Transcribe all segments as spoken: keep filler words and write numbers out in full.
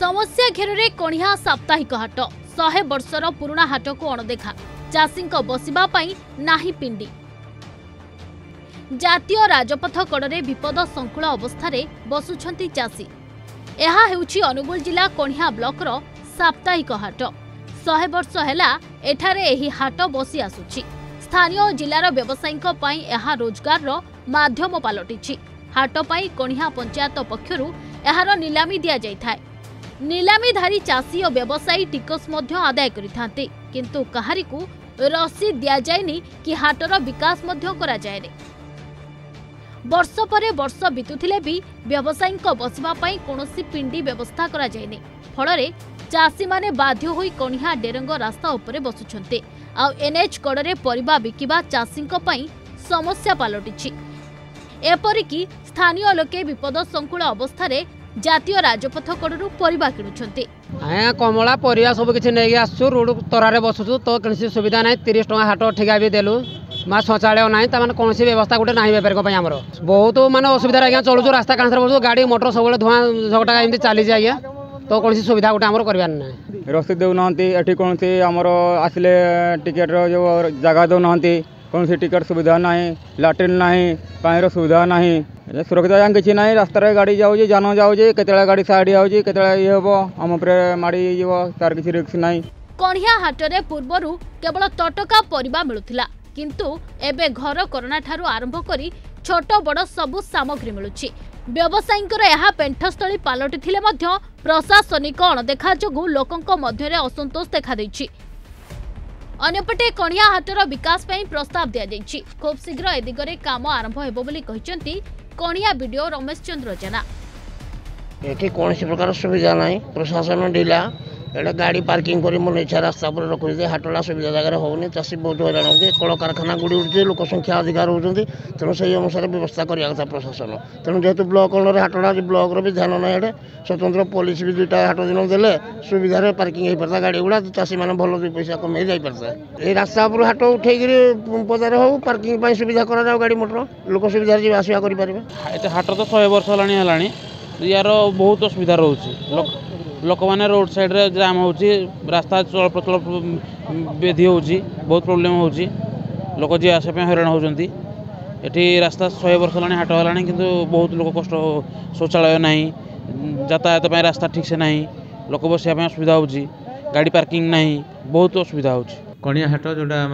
समस्या घेर में कणिहा साप्ताहिक हाट शहे वर्षर पुराणा हाट को अणदेखा चाषी बसवा नाही पिंडी जातीय राजपथ कड़े विपद संकुल अवस्था बसुंट चाषी। यह अनुगुल जिला कणिहा ब्लकर साप्ताहिक हाट शहे वर्ष है हाट बसी आसुची। स्थानीय जिलार व्यवसायी यह रोजगार माध्यम पलटि हाट पर कणिहा पंचायत पक्षर यार नीलामी दि जाए। नीलामीधारी चाषी और व्यवसायी टिकस आदाय करते किंतु कहारी को रसीद दि जाए कि हाटर विकास कराए। वर्ष पर वर्ष बीतुले भी व्यवसायी बसवाई कौन पिंडी व्यवस्था कराई फल चाषी मैंने बाध्य हो कणिहा डेरंग रास्ता उपर बसुंटे। एनएच कड़े परिबा बिकिबा चाषी समस्या पलटि। एपरिकी स्थानीय लोके विपद संकुल अवस्था जातीय राजपथ कड़ू परिबा किणुछन्ते। आया कमला परिया सब किछि नै आसु रोड तरारे बसुछु तो किछि सुविधा नै। तीस टका हाट ठेका भी देलु मा शौचालय नै त माने कोनोसी व्यवस्था गुटे नै बेपार को पय हमरो बहुत माने असुविधा आज्ञा चलुछु। रास्ता कांसर बसु गाड़ी मोटर सब धुआ झगटा एमती चली जाय आज्ञा तो कोनोसी सुविधा गुटे हमरो करबा नै। रस्ते देउ नहंती एठी कोनोसी हमरो आसले टिकट रो जो जगह देउ नहंती कोनोसी टिकट सुविधा नै लैट्रिन नै पानी रो सुविधा नै सुरक्षित जान किसी ना। रास्त गाड़ी जाऊे जान जाऊे केतला गाड़ी साइड आऊे केतला ये हम आम माड़ी तार किसी रिस्क ना। कणिहा हाटरे पूर्वर केवल टटका परिबा मिलुथिला किंतु एबे घर कोरोना ठारू आरंभ करी छोट बड़ सबु सामग्री मिलुछि। व्यवसायींकर यह पेंठस्थली पलटिथिले मध्य प्रशासनिक अणदेखा जोगु लोकंक मध्यरे असंतोष देखा दैछि। अन्यपटे कणिहा हाटर विकास पई प्रस्ताव दिया दैछि। खूब शीघ्र ए दिगरे काम आरंभ हेबो बोली कहिसेंती कणिया वीडियो रमेश चंद्र जेना। एठी कौन सी प्रकार सुविधा ना प्रशासन ढिला एटा गाड़ी पार्किंग कर मन इच्छा रास्ता पर रखुच हाटला सुविधा जगह होनी चाषी बहुत हईराण होती कलकारखाना गुड़ी उठे लोक संख्या अधिकार होती तेणु से अनुसार व्यवस्था करवा कथा प्रशासन। तेणु जेहतु ब्लक अंडर हाटला ब्लक्र भी ध्यान ना ये स्वतंत्र पुलिस भी दुईटा हाट दिन देले सुविधा पार्किंग हो पाता गाड़ी गुड़ा चाषी मैंने भल दुई पैसा कमे जाता। ये रास्ता पर हाट उठेक पदार हो पार्किंग सुविधा करा गाड़ी मोटर लोक सुविधा जी आसवा करेंगे। हाट तो शहे वर्ष है यार बहुत असुविधा रोचे लोक मैंने रोड साइड रे जाम हो रास्ता चल प्रचल बेधि हो बहुत प्रोब्लेम हो लोक जी आस हईराण होती। ये रास्ता शहे वर्ष है हाट है कि बहुत लोग कष्ट शौचालय ना यातायात तो रास्ता ठीक से ना लोक बसवाई असुविधा हो गाड़ी पार्किंग ना बहुत असुविधा हो। कणिया हाट जोटा आम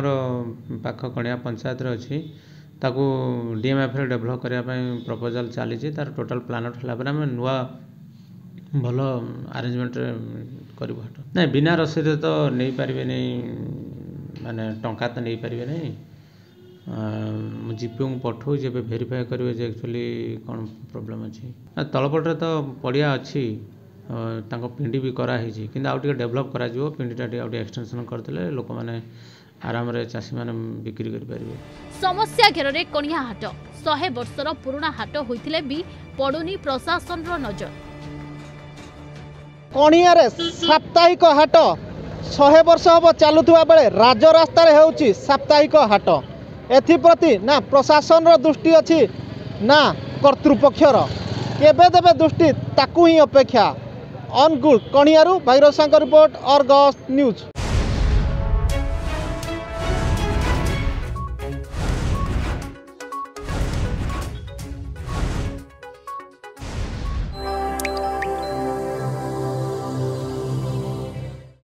पाख कणिया पंचायत अच्छी ताकू डीएमएफ डेभलप करने प्रपोजाल चली टोटाल प्लान आउट होगा आम नुआ भल आरेंजमेंट करूँ हाट ना बिना रसीद तो नहीं पारे नहीं माने टंका तो नहीं पारे नहीं जीपीओ को पठाऊ जब भेरीफाए करेंगे जे एक्चुअली कौन प्रोब्लेम अच्छी तलपटे तो पड़िया अच्छी पिंडी भी कराई कि आगे डेभलप कर पिंडीटा एक्सटेनसन करदे लोक मैंने आराम चाषी मैंने बिक्री करेंगे। समस्या घेर में कणिहा हाट शहे वर्षर पुराणा हाट होते भी पड़ुनी प्रशासन नजर। कणियार साप्ताहिक हाट शहे वर्ष हम चलुवा बेले राजरास्त हो साप्ताहिक हाट एप्रति ना प्रशासन दृष्टि अच्छी ना कर्तृपक्षर केवे दृष्टि ताकू ही अपेक्षा। अनुगुल कणियारू भैरव रिपोर्ट आर्गस न्यूज।